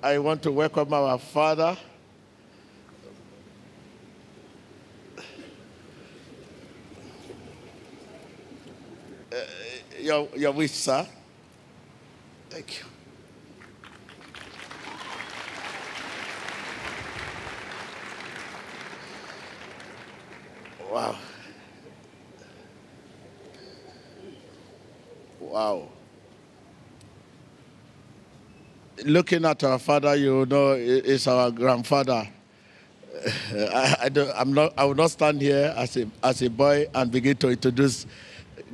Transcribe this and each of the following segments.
I want to welcome our father, your wish, sir. Thank you. Wow. Wow. Looking at our father, you know, is our grandfather. I will not stand here as a boy and begin to introduce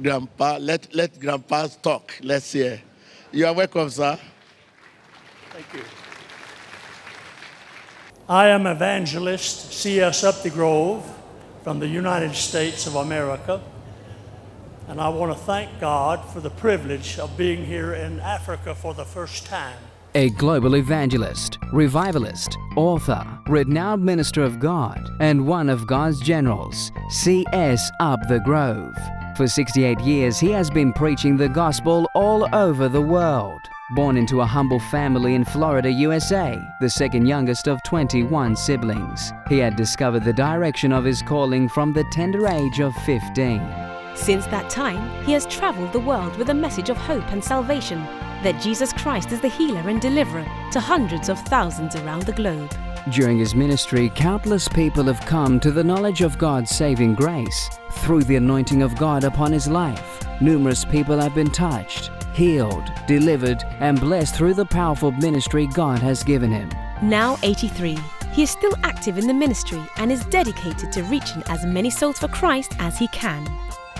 Grandpa. Let Grandpa talk. Let's hear. You are welcome, sir. Thank you. I am evangelist C.S. Upthegrove from the United States of America, and I want to thank God for the privilege of being here in Africa for the first time. A global evangelist, revivalist, author, renowned minister of God, and one of God's generals, C.S. Upthegrove. For 68 years, he has been preaching the gospel all over the world. Born into a humble family in Florida, USA, the second youngest of 21 siblings, he had discovered the direction of his calling from the tender age of 15. Since that time, he has traveled the world with a message of hope and salvation, that Jesus Christ is the healer and deliverer, to hundreds of thousands around the globe. During his ministry, countless people have come to the knowledge of God's saving grace through the anointing of God upon his life. Numerous people have been touched, healed, delivered, and blessed through the powerful ministry God has given him. Now 83, he is still active in the ministry and is dedicated to reaching as many souls for Christ as he can.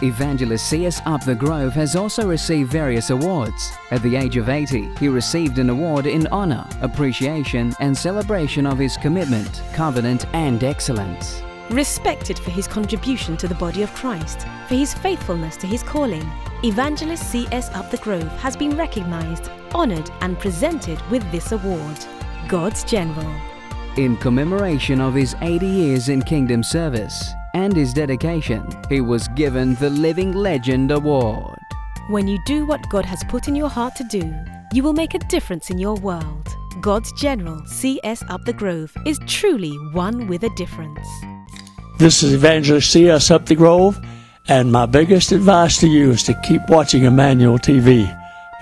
Evangelist C.S. Upthegrove has also received various awards. At the age of 80, he received an award in honor, appreciation, and celebration of his commitment, covenant, and excellence. Respected for his contribution to the body of Christ, for his faithfulness to his calling, Evangelist C.S. Upthegrove has been recognized, honored, and presented with this award, God's General, in commemoration of his 80 years in kingdom service and his dedication. He was given the Living Legend Award. When you do what God has put in your heart to do, you will make a difference in your world. God's General C.S. Upthegrove is truly one with a difference. This is Evangelist C.S. Upthegrove, and my biggest advice to you is to keep watching Emmanuel TV.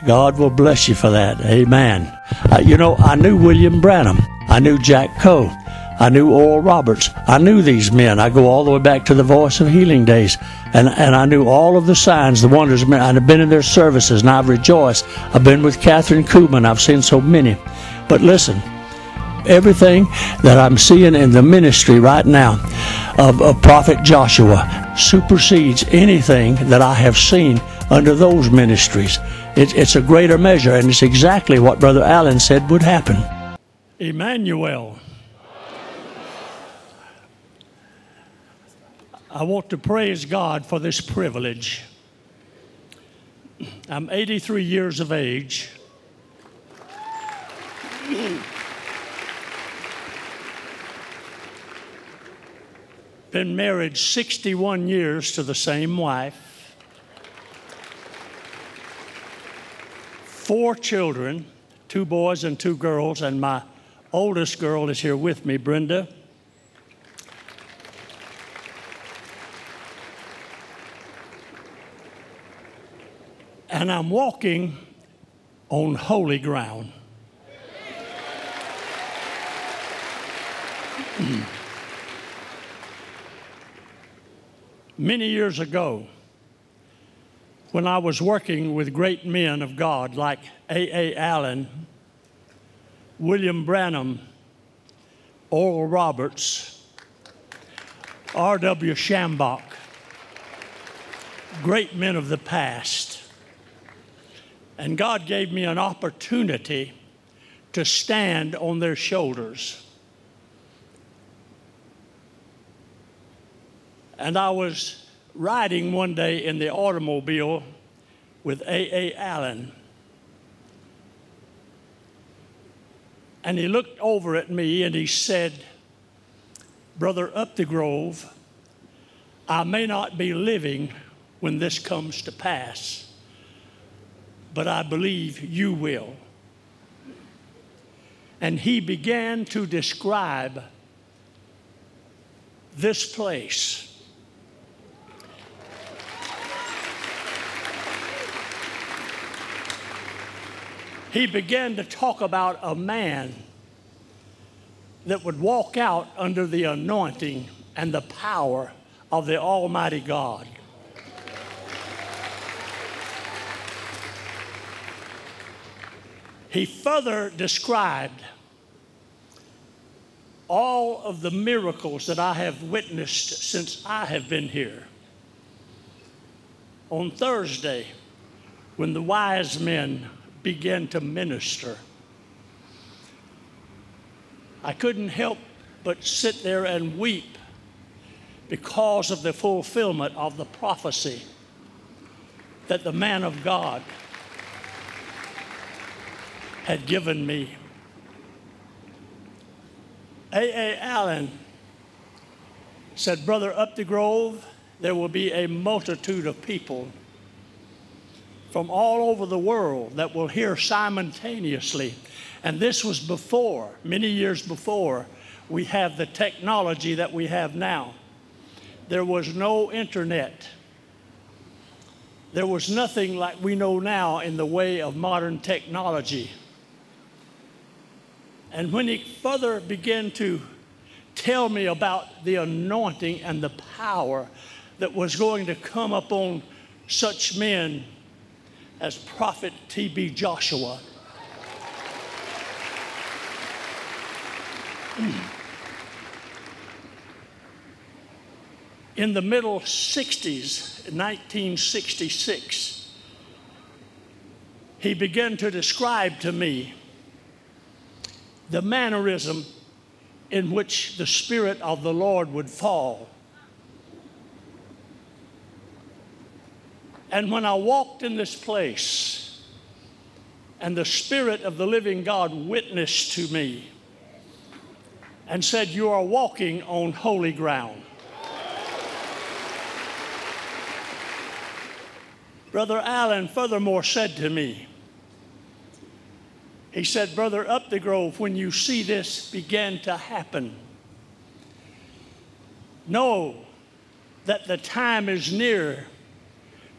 God will bless you for that. Amen. You know, I knew William Branham. I knew Jack Cole. I knew Oral Roberts. I knew these men. I go all the way back to the Voice of Healing days. And I knew all of the signs, the wonders. I've been in their services, and I've rejoiced. I've been with Kathryn Kuhlman. I've seen so many. But listen, everything that I'm seeing in the ministry right now of Prophet Joshua supersedes anything that I have seen under those ministries. It's a greater measure, and it's exactly what Brother Allen said would happen. Emmanuel. I want to praise God for this privilege. I'm 83 years of age. Been married 61 years to the same wife. 4 children, 2 boys and 2 girls, and my oldest girl is here with me, Brenda. And I'm walking on holy ground. Many years ago, when I was working with great men of God like A.A. Allen, William Branham, Oral Roberts, R.W. Shambach, great men of the past, and God gave me an opportunity to stand on their shoulders. And I was riding one day in the automobile with A.A. Allen. And he looked over at me and he said, "Brother Upthegrove, I may not be living when this comes to pass, but I believe you will." and he began to describe this place. He began to talk about a man that would walk out under the anointing and the power of the Almighty God. He further described all of the miracles that I have witnessed since I have been here. On Thursday, when the wise men began to minister, I couldn't help but sit there and weep because of the fulfillment of the prophecy that the man of God had given me. A.A. Allen said, "Brother Upthegrove, there will be a multitude of people from all over the world that will hear simultaneously." And this was before, many years before, we have the technology that we have now. There was no internet. There was nothing like we know now in the way of modern technology. And when he further began to tell me about the anointing and the power that was going to come upon such men as Prophet T.B. Joshua, in the middle 60s, 1966, he began to describe to me the mannerism in which the Spirit of the Lord would fall. And when I walked in this place and the Spirit of the living God witnessed to me and said, "You are walking on holy ground." Brother Allen furthermore said to me, he said, "Brother Upthegrove, when you see this begin to happen, know that the time is near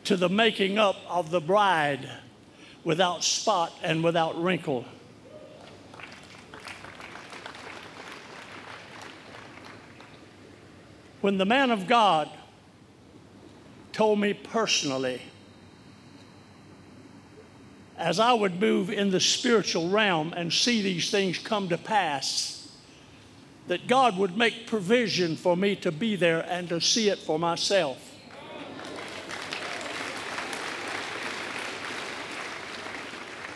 to the making up of the bride without spot and without wrinkle." When the man of God told me personally, as I would move in the spiritual realm and see these things come to pass, that God would make provision for me to be there and to see it for myself.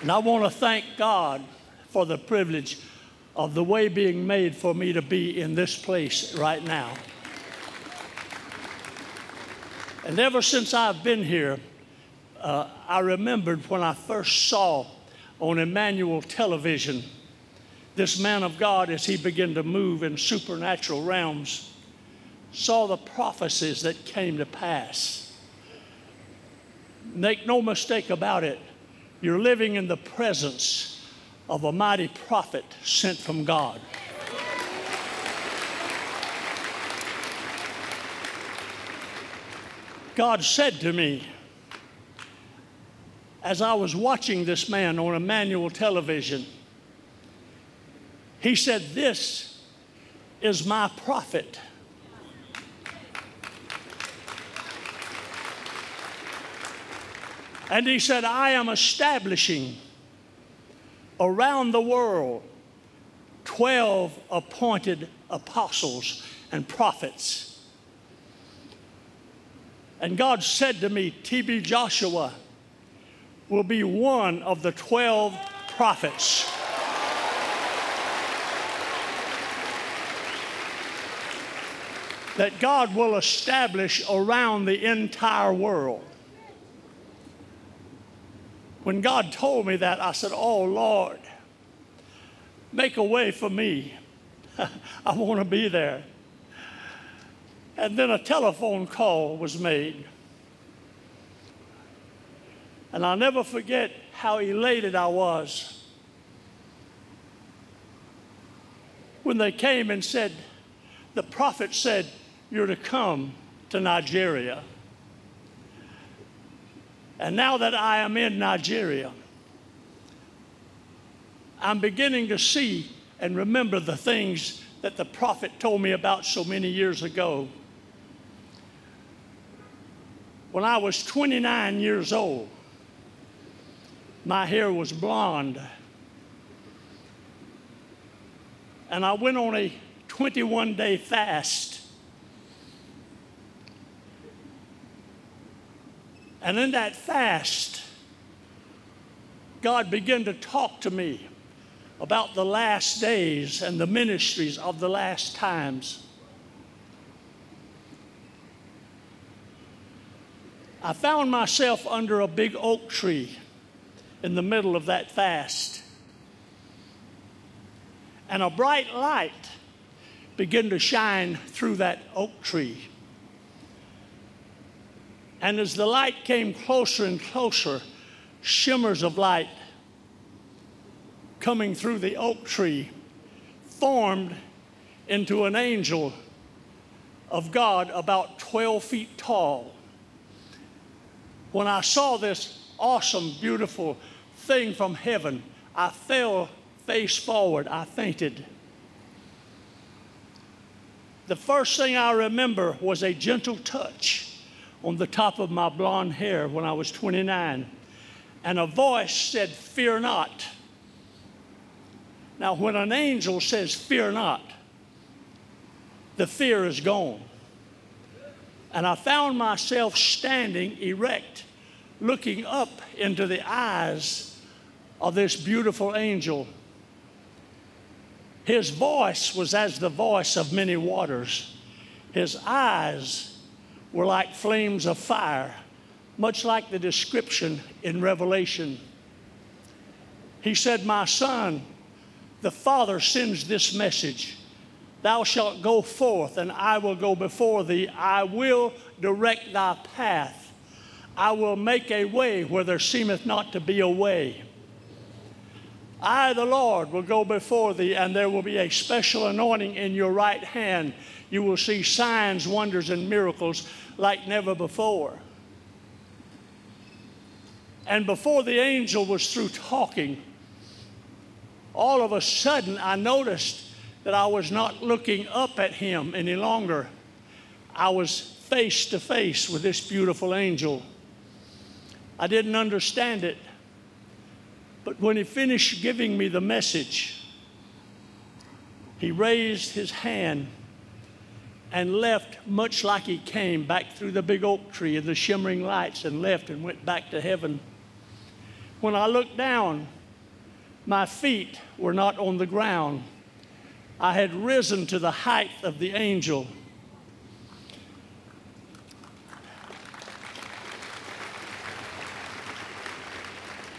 And I want to thank God for the privilege of the way being made for me to be in this place right now. And ever since I've been here, I remembered when I first saw on Emmanuel television this man of God as he began to move in supernatural realms, saw the prophecies that came to pass. Make no mistake about it, you're living in the presence of a mighty prophet sent from God. God said to me, as I was watching this man on Emmanuel television, he said, "This is my prophet." And he said, "I am establishing around the world 12 appointed apostles and prophets." And God said to me, "T.B. Joshua will be one of the 12 prophets." That God will establish around the entire world. When God told me that, I said, "Oh, Lord, make a way for me. I want to be there." And then a telephone call was made. And I'll never forget how elated I was when they came and said, the prophet said, you're to come to Nigeria. And now that I am in Nigeria, I'm beginning to see and remember the things that the prophet told me about so many years ago. When I was 29 years old, my hair was blonde. And I went on a 21-day fast. And in that fast, God began to talk to me about the last days and the ministries of the last times. I found myself under a big oak tree in the middle of that fast. And a bright light began to shine through that oak tree. And as the light came closer and closer, shimmers of light coming through the oak tree formed into an angel of God about 12 feet tall. When I saw this awesome, beautiful thing from heaven, I fell face forward. I fainted. The first thing I remember was a gentle touch on the top of my blonde hair when I was 29. And a voice said, fear not. Now, when an angel says, fear not, the fear is gone. And I found myself standing erect, looking up into the eyes of this beautiful angel. His voice was as the voice of many waters. His eyes were like flames of fire, much like the description in Revelation. He said, my son, the Father sends this message. Thou shalt go forth, and I will go before thee. I will direct thy path. I will make a way where there seemeth not to be a way. I, the Lord, will go before thee, and there will be a special anointing in your right hand. You will see signs, wonders, and miracles like never before. And before the angel was through talking, all of a sudden I noticed that I was not looking up at him any longer. I was face to face with this beautiful angel. I didn't understand it. But when he finished giving me the message, he raised his hand and left, much like he came, back through the big oak tree and the shimmering lights, and left and went back to heaven. When I looked down, my feet were not on the ground. I had risen to the height of the angel.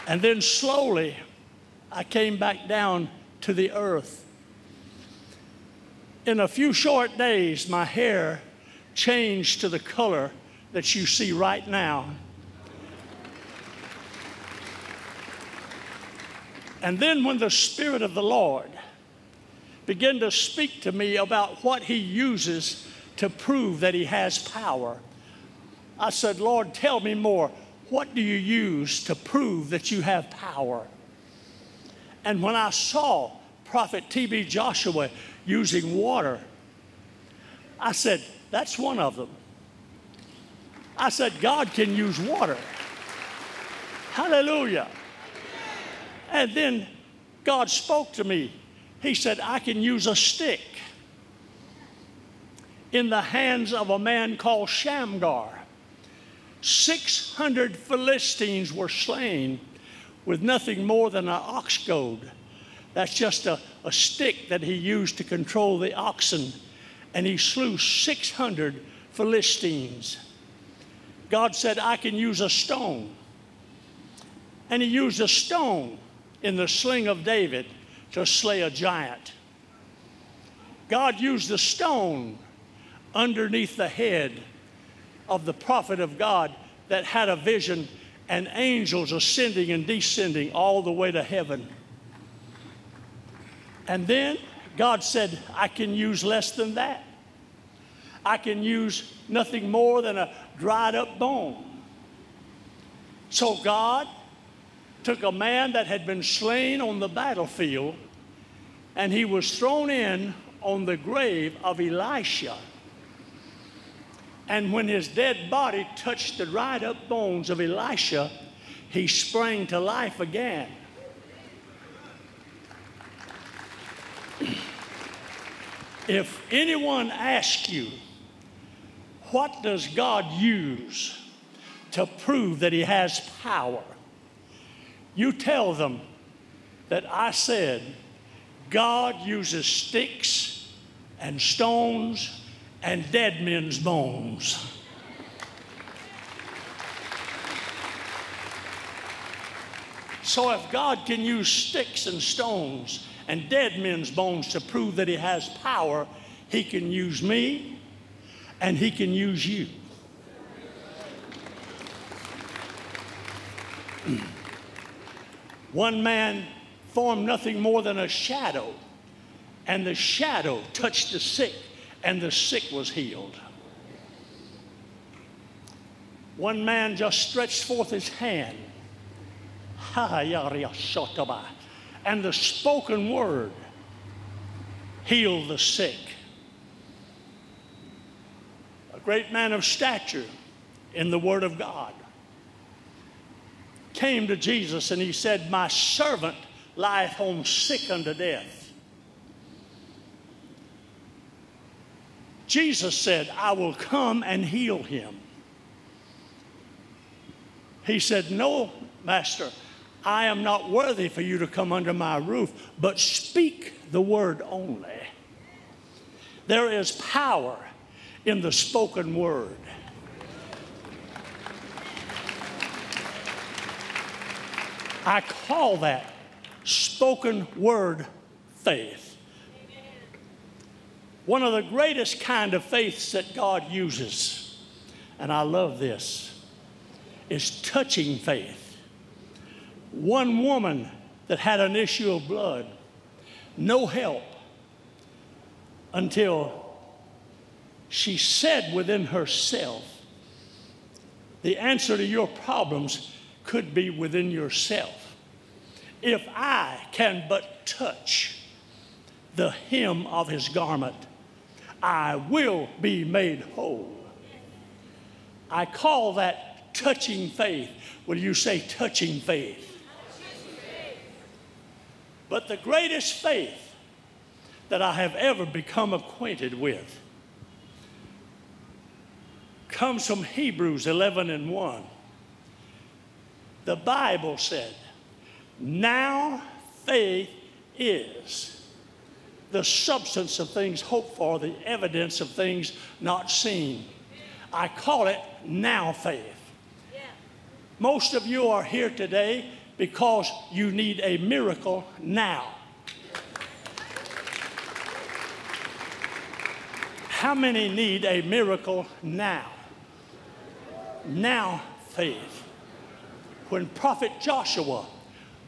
And then slowly, I came back down to the earth. In a few short days, my hair changed to the color that you see right now. And then when the Spirit of the Lord began to speak to me about what he uses to prove that he has power, I said, Lord, tell me more. What do you use to prove that you have power? And when I saw Prophet T.B. Joshua using water, I said, that's one of them. I said, God can use water. Hallelujah. And then God spoke to me. He said, I can use a stick in the hands of a man called Shamgar. 600 Philistines were slain with nothing more than an ox goad. That's just a stick that he used to control the oxen. And he slew 600 Philistines. God said, I can use a stone. And he used a stone in the sling of David to slay a giant. God used the stone underneath the head of the prophet of God that had a vision, and angels ascending and descending all the way to heaven. And then God said, I can use less than that. I can use nothing more than a dried up bone. So God took a man that had been slain on the battlefield, and he was thrown in on the grave of Elisha. And when his dead body touched the dried up bones of Elisha, he sprang to life again. If anyone asks you, what does God use to prove that he has power? You tell them that I said, God uses sticks and stones and dead men's bones. So if God can use sticks and stones and dead men's bones to prove that he has power, he can use me and he can use you. One man formed nothing more than a shadow, and the shadow touched the sick, and the sick was healed. One man just stretched forth his hand, and the spoken word healed the sick. A great man of stature in the Word of God came to Jesus, and he said, my servant lieth home sick unto death. Jesus said, I will come and heal him. He said, no, Master, I am not worthy for you to come under my roof, but speak the word only. There is power in the spoken word. I call that spoken word faith. Amen. One of the greatest kind of faiths that God uses, and I love this, is touching faith. One woman that had an issue of blood, no help, until she said within herself, the answer to your problems could be within yourself. If I can but touch the hem of his garment, I will be made whole. I call that touching faith. Will you say touching faith? But the greatest faith that I have ever become acquainted with comes from Hebrews 11:1. The Bible said, now faith is the substance of things hoped for, the evidence of things not seen. I call it now faith. Yeah. Most of you are here today because you need a miracle now. How many need a miracle now? Now faith. When Prophet Joshua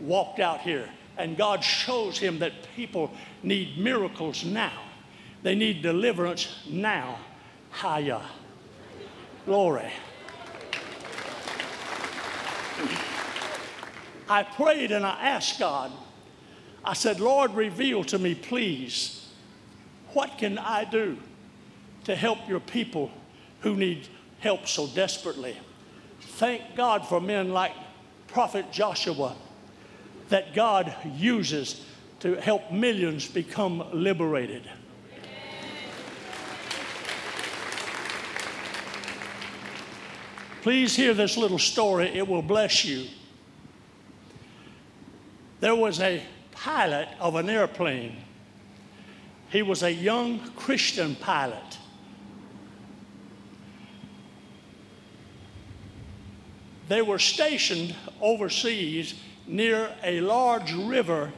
walked out here and God shows him that people need miracles now. They need deliverance now. Hallelujah. Glory. I prayed and I asked God, I said, Lord, reveal to me, please, what can I do to help your people who need help so desperately? Thank God for men like Prophet Joshua that God uses to help millions become liberated. Amen. Please hear this little story. It will bless you. There was a pilot of an airplane. He was a young Christian pilot. They were stationed overseas near a large river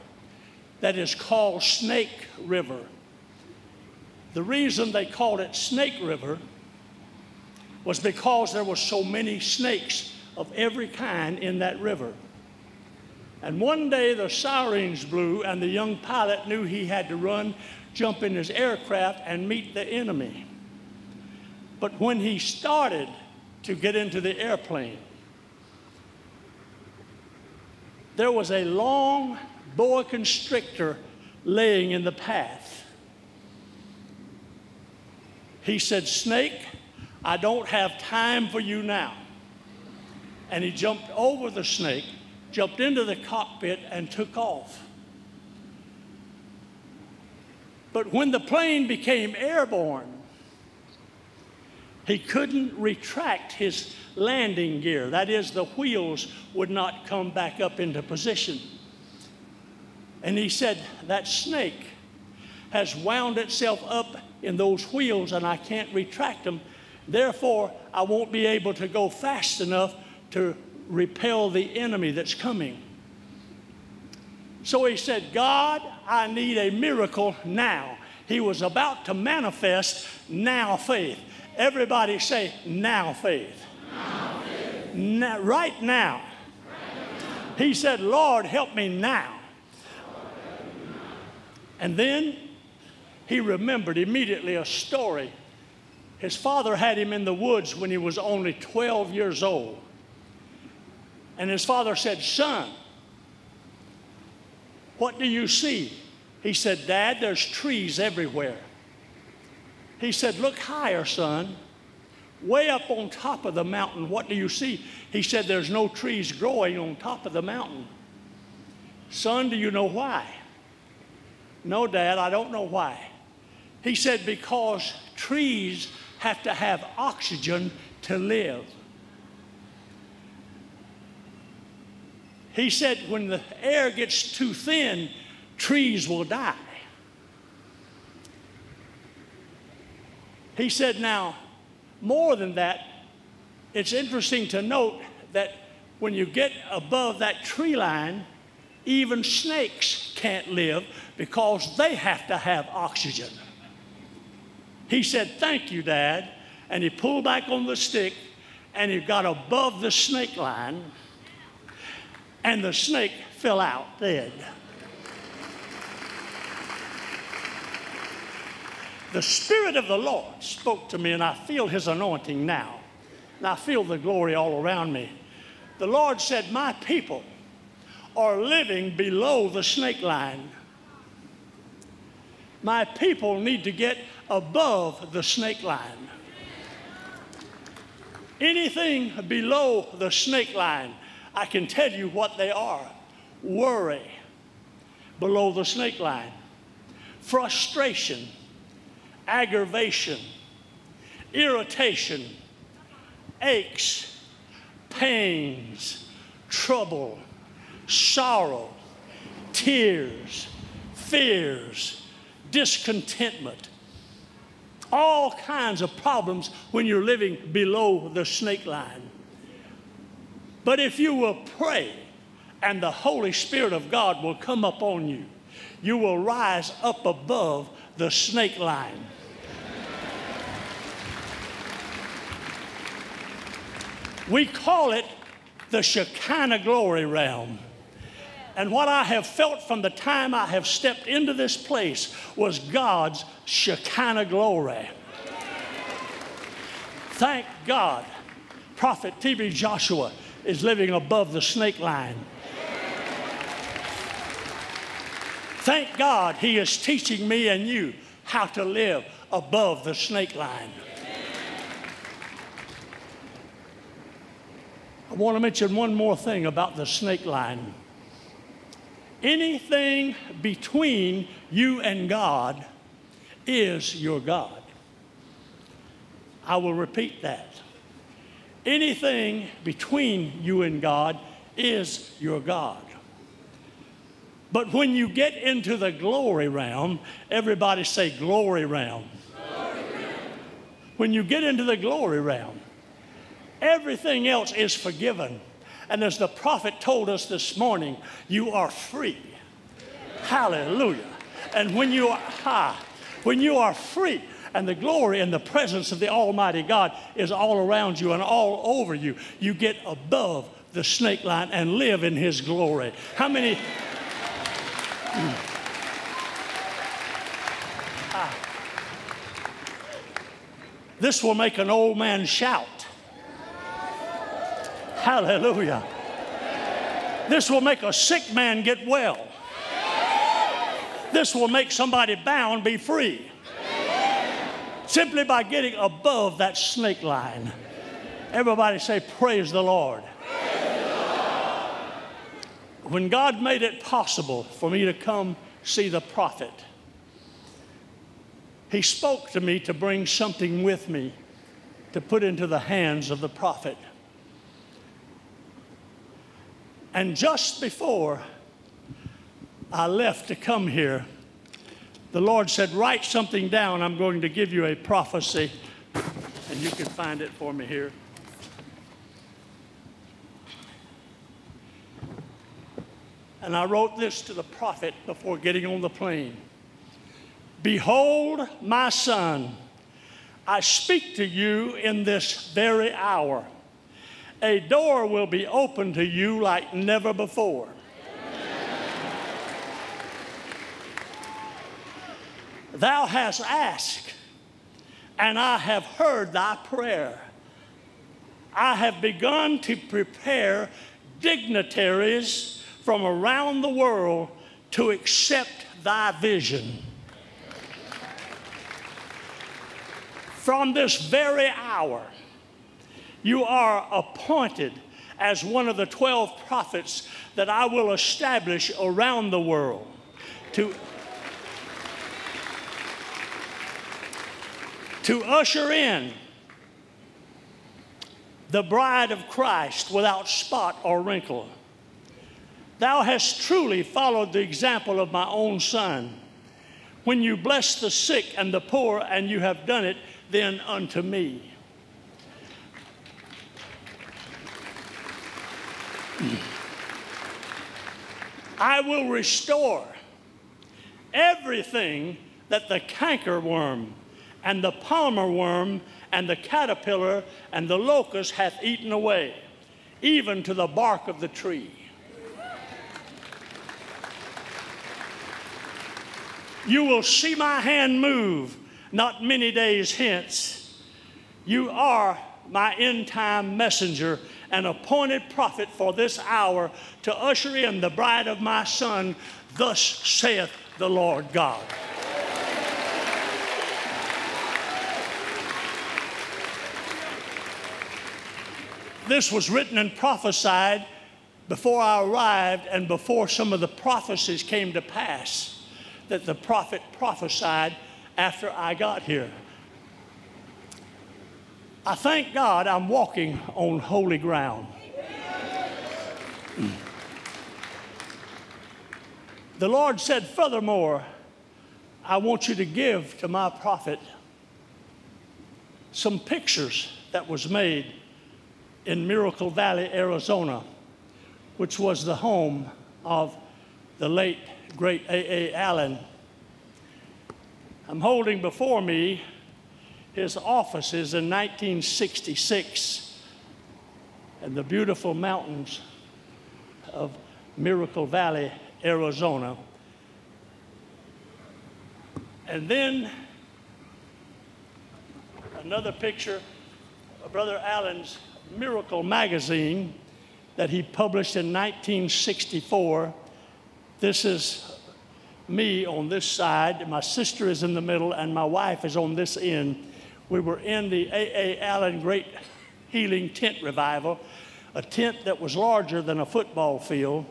that is called Snake River. The reason they called it Snake River was because there were so many snakes of every kind in that river. And one day the sirens blew and the young pilot knew he had to run, jump in his aircraft and meet the enemy. But when he started to get into the airplane, there was a long boa constrictor laying in the path. He said, "Snake, I don't have time for you now." And he jumped over the snake, jumped into the cockpit and took off. But when the plane became airborne, he couldn't retract his landing gear. That is, the wheels would not come back up into position. And he said, "That snake has wound itself up in those wheels and I can't retract them. Therefore, I won't be able to go fast enough to repel the enemy that's coming." So he said, "God, I need a miracle now." He was about to manifest now faith. Everybody say, now faith. Now faith. Now, right now. Right now. He said, "Lord, help me now." And then he remembered immediately a story. His father had him in the woods when he was only 12 years old. And his father said, "Son, what do you see?" He said, "Dad, there's trees everywhere." He said, "Look higher, son. Way up on top of the mountain, what do you see?" He said, "There's no trees growing on top of the mountain." "Son, do you know why?" "No, Dad, I don't know why." He said, "Because trees have to have oxygen to live." He said, "When the air gets too thin, trees will die." He said, "Now, more than that, it's interesting to note that when you get above that tree line, even snakes can't live because they have to have oxygen." He said, "Thank you, Dad." And he pulled back on the stick and he got above the snake line and the snake fell out dead. The Spirit of the Lord spoke to me, and I feel His anointing now. And I feel the glory all around me. The Lord said, "My people are living below the snake line. My people need to get above the snake line." Anything below the snake line, I can tell you what they are. Worry, below the snake line. Frustration. Aggravation, irritation, aches, pains, trouble, sorrow, tears, fears, discontentment, all kinds of problems when you're living below the snake line. But if you will pray and the Holy Spirit of God will come upon you, you will rise up above the snake line. We call it the Shekinah glory realm. And what I have felt from the time I have stepped into this place was God's Shekinah glory. Thank God, Prophet T.B. Joshua is living above the snake line. Thank God he is teaching me and you how to live above the snake line. I want to mention one more thing about the snake line. Anything between you and God is your God. I will repeat that. Anything between you and God is your God. But when you get into the glory realm, everybody say glory realm. Glory realm. When you get into the glory realm, everything else is forgiven. And as the prophet told us this morning, you are free. Yeah. Hallelujah. And when you are high, when you are free, and the glory and the presence of the Almighty God is all around you and all over you, you get above the snake line and live in his glory. How many? This will make an old man shout. Hallelujah. This will make a sick man get well. This will make somebody bound be free. Simply by getting above that snake line. Everybody say, praise the Lord. Praise the Lord. When God made it possible for me to come see the prophet, he spoke to me to bring something with me to put into the hands of the prophet. And just before I left to come here, the Lord said, write something down. I'm going to give you a prophecy, and you can find it for me here. And I wrote this to the prophet before getting on the plane. Behold, my son, I speak to you in this very hour. A door will be opened to you like never before. Thou hast asked, and I have heard thy prayer. I have begun to prepare dignitaries from around the world to accept thy vision. From this very hour, you are appointed as one of the 12 prophets that I will establish around the world to usher in the bride of Christ without spot or wrinkle. Thou hast truly followed the example of my own son. When you bless the sick and the poor, and you have done it, then unto me. I will restore everything that the cankerworm and the palmer worm and the caterpillar and the locust hath eaten away, even to the bark of the tree. You will see my hand move not many days hence. You are my end-time messenger, an appointed prophet for this hour to usher in the bride of my son. Thus saith the Lord God. This was written and prophesied before I arrived and before some of the prophecies came to pass that the prophet prophesied after I got here. I thank God I'm walking on holy ground. The Lord said, furthermore, I want you to give to my prophet some pictures that was made in Miracle Valley, Arizona, which was the home of the late, great A.A. Allen. I'm holding before me his offices in 1966 in the beautiful mountains of Miracle Valley, Arizona. And then another picture of Brother Allen's Miracle magazine that he published in 1964. This is me on this side, my sister is in the middle, and my wife is on this end. We were in the A.A. Allen Great Healing Tent Revival, a tent that was larger than a football field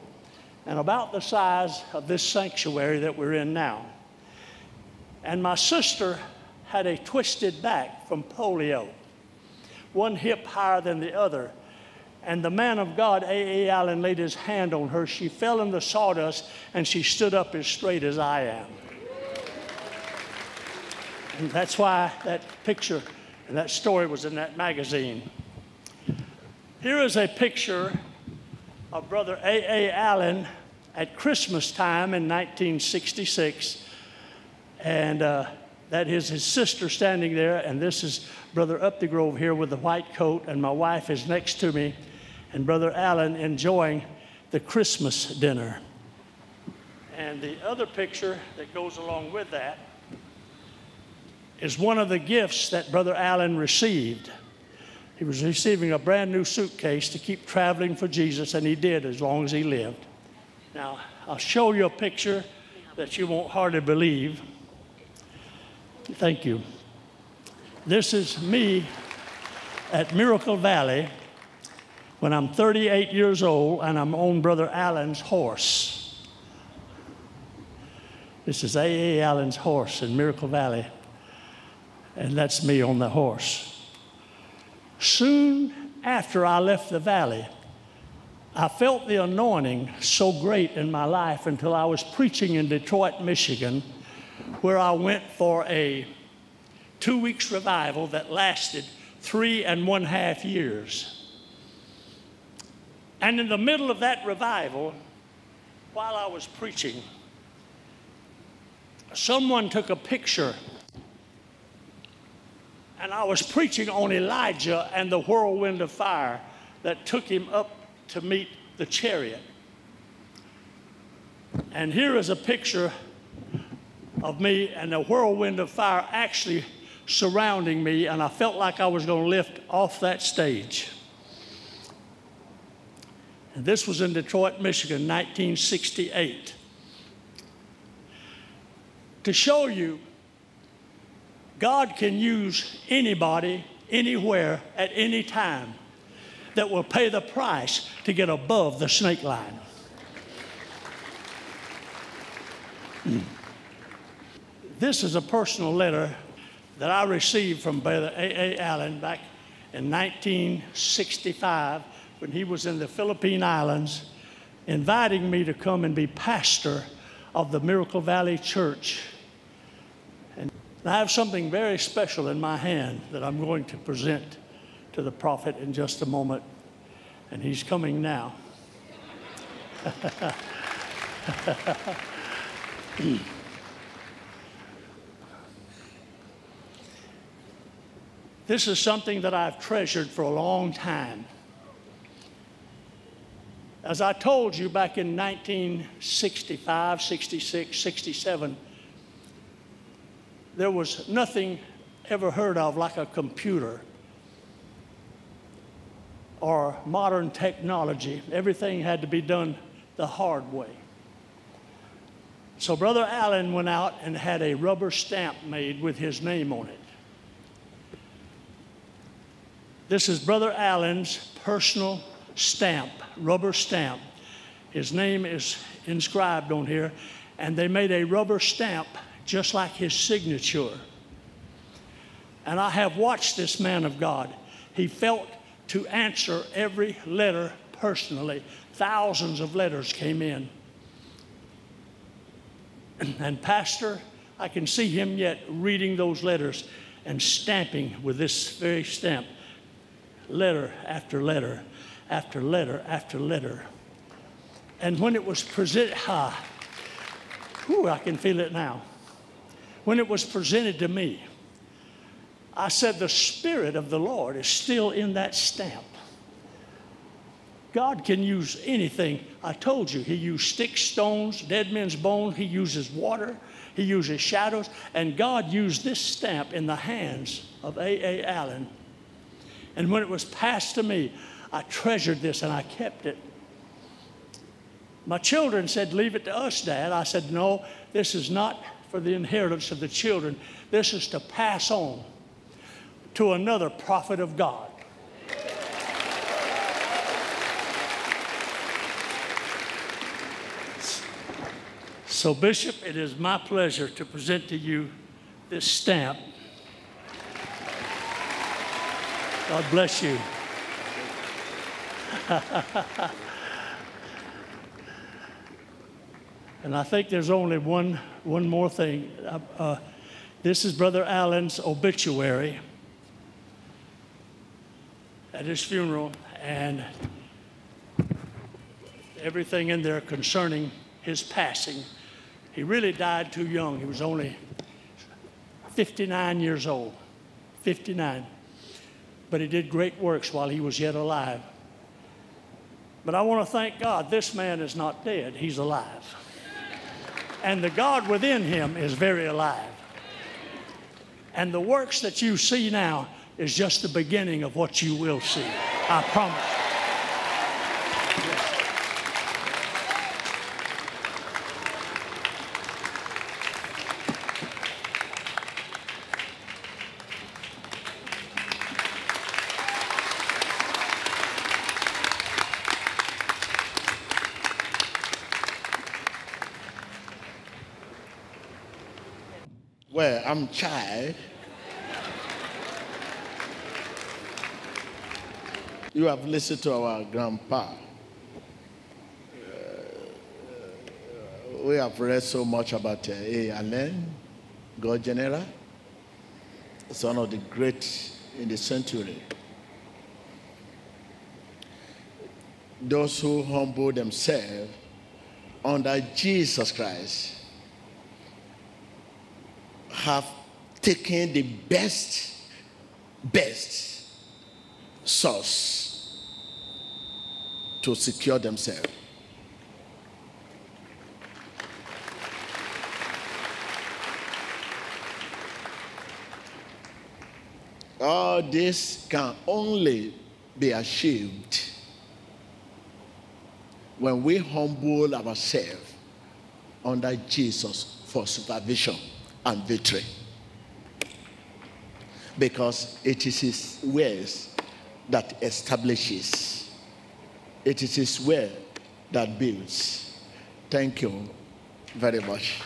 and about the size of this sanctuary that we're in now. And my sister had a twisted back from polio, one hip higher than the other. And the man of God, A.A. Allen, laid his hand on her. She fell in the sawdust, and she stood up as straight as I am. And that's why that picture and that story was in that magazine. Here is a picture of Brother A.A. Allen at Christmas time in 1966. And that is his sister standing there, and this is Brother Upthegrove here with the white coat, and my wife is next to me. and Brother Allen enjoying the Christmas dinner. And the other picture that goes along with that is one of the gifts that Brother Allen received. He was receiving a brand new suitcase to keep traveling for Jesus, and he did as long as he lived. Now, I'll show you a picture that you won't hardly believe. Thank you. This is me at Miracle Valley when I'm 38 years old and I'm on Brother Allen's horse. This is A.A. Allen's horse in Miracle Valley, and that's me on the horse. Soon after I left the valley, I felt the anointing so great in my life until I was preaching in Detroit, Michigan, where I went for a 2-week revival that lasted 3.5 years. And in the middle of that revival, while I was preaching, someone took a picture, and I was preaching on Elijah and the whirlwind of fire that took him up to meet the chariot. And here is a picture of me and the whirlwind of fire actually surrounding me, and I felt like I was going to lift off that stage. And this was in Detroit, Michigan, 1968. To show you, God can use anybody, anywhere, at any time that will pay the price to get above the snake line. This is a personal letter that I received from Brother A.A. Allen back in 1965 when he was in the Philippine Islands, inviting me to come and be pastor of the Miracle Valley Church. And I have something very special in my hand that I'm going to present to the prophet in just a moment, and he's coming now. This is something that I've treasured for a long time. As I told you back in 1965, 66, 67, there was nothing ever heard of like a computer or modern technology. Everything had to be done the hard way. So Brother Allen went out and had a rubber stamp made with his name on it. This is Brother Allen's personal stamp, rubber stamp. His name is inscribed on here, and they made a rubber stamp just like his signature. And I have watched this man of God. He felt to answer every letter personally. Thousands of letters came in. And Pastor, I can see him yet reading those letters and stamping with this very stamp. Letter after letter after letter after letter. And when it was presented, I can feel it now. When it was presented to me, I said, the Spirit of the Lord is still in that stamp. God can use anything. I told you, He used sticks, stones, dead men's bones. He uses water. He uses shadows. And God used this stamp in the hands of A.A. Allen. And when it was passed to me, I treasured this and I kept it. My children said, leave it to us, Dad. I said, no, this is not for the inheritance of the children. This is to pass on to another prophet of God. So, Bishop, it is my pleasure to present to you this stamp. God bless you. And I think there's only one more thing. This is Brother Allen's obituary at his funeral, and everything in there concerning his passing. He really died too young. He was only 59 years old, 59. But he did great works while he was yet alive. But I want to thank God this man is not dead. He's alive. And the God within him is very alive. And the works that you see now is just the beginning of what you will see. I promise. Well, I'm tired. You have listened to our grandpa. We have read so much about A.A. Allen, God General. It's one of the great in the century. Those who humble themselves under Jesus Christ have taken the best source to secure themselves. All this can only be achieved when we humble ourselves under Jesus for supervision and victory, because it is his ways that establishes, it is his way that builds. Thank you very much.